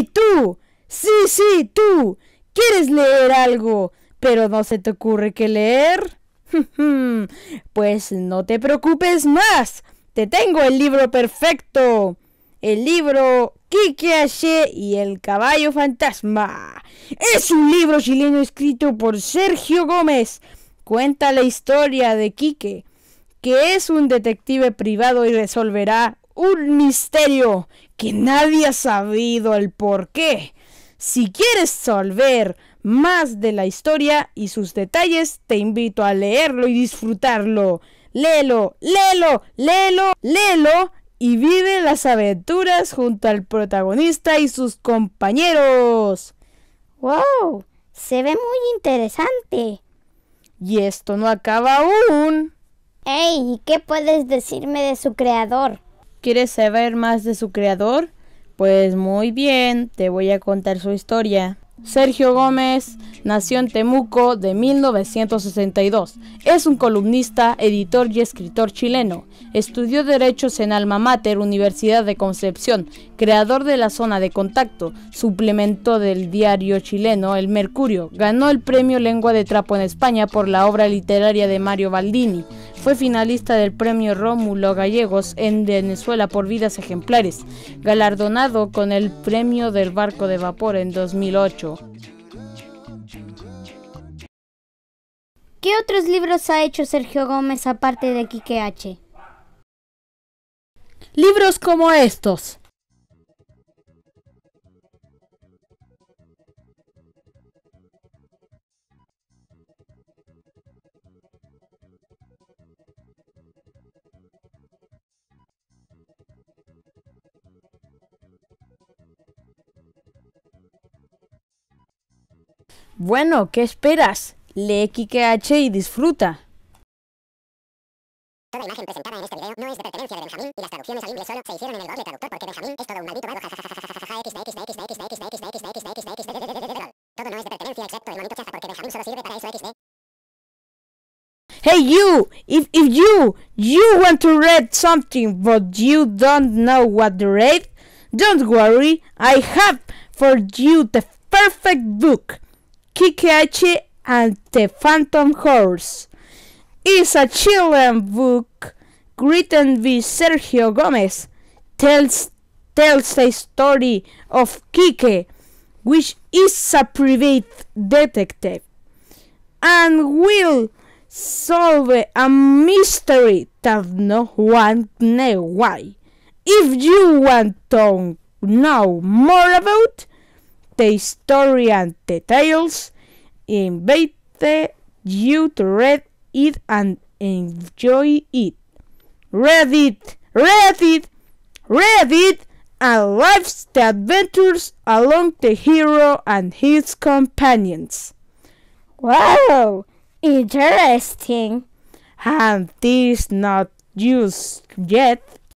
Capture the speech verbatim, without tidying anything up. ¡Sí, tú! ¡Sí, sí, tú! ¿Quieres leer algo, pero no se te ocurre qué leer? Pues no te preocupes más. Te tengo el libro perfecto. El libro Quique Hache y el caballo fantasma. Es un libro chileno escrito por Sergio Gómez. Cuenta la historia de Quique, que es un detective privado y resolverá un misterio que nadie ha sabido el porqué. Si quieres saber más de la historia y sus detalles, te invito a leerlo y disfrutarlo. Léelo, léelo, léelo, léelo y vive las aventuras junto al protagonista y sus compañeros. ¡Wow! Se ve muy interesante. Y esto no acaba aún. ¡Ey! ¿Y qué puedes decirme de su creador? ¿Quieres saber más de su creador? Pues muy bien, te voy a contar su historia. Sergio Gómez nació en Temuco de mil novecientos sesenta y dos. Es un columnista, editor y escritor chileno. Estudió Derechos en Alma Mater, Universidad de Concepción, creador de la Zona de Contacto, suplemento del diario chileno El Mercurio. Ganó el premio Lengua de Trapo en España por la obra literaria de Mario Baldini. Fue finalista del premio Rómulo Gallegos en Venezuela por Vidas Ejemplares, galardonado con el premio del barco de vapor en dos mil ocho. ¿Qué otros libros ha hecho Sergio Gómez aparte de Quique Hache? Libros como estos. Bueno, ¿qué esperas? Lee Quique Hache y disfruta. Toda imagen presentada en este video no es de pertenencia de Benjamín y las traducciones al inglés solo se hicieron en el Google Traductor porque Benjamín es todo un maldito vago. Todo no es de pertenencia excepto el monito chafa porque Benjamín solo sirve para eso. Xd. Hey you, if if you you want to read something but you don't know what to read, don't worry, I have for you the perfect book. Quique Hache and the Phantom Horse is a children's book written by Sergio Gómez. Tells tells the story of Quique, which is a private detective, and will solve a mystery that no one knows why. If you want to know more about the story and details, invite you to read it and enjoy it. Read it, read it, read it, and life's the adventures along the hero and his companions. Wow, interesting. And this not used yet.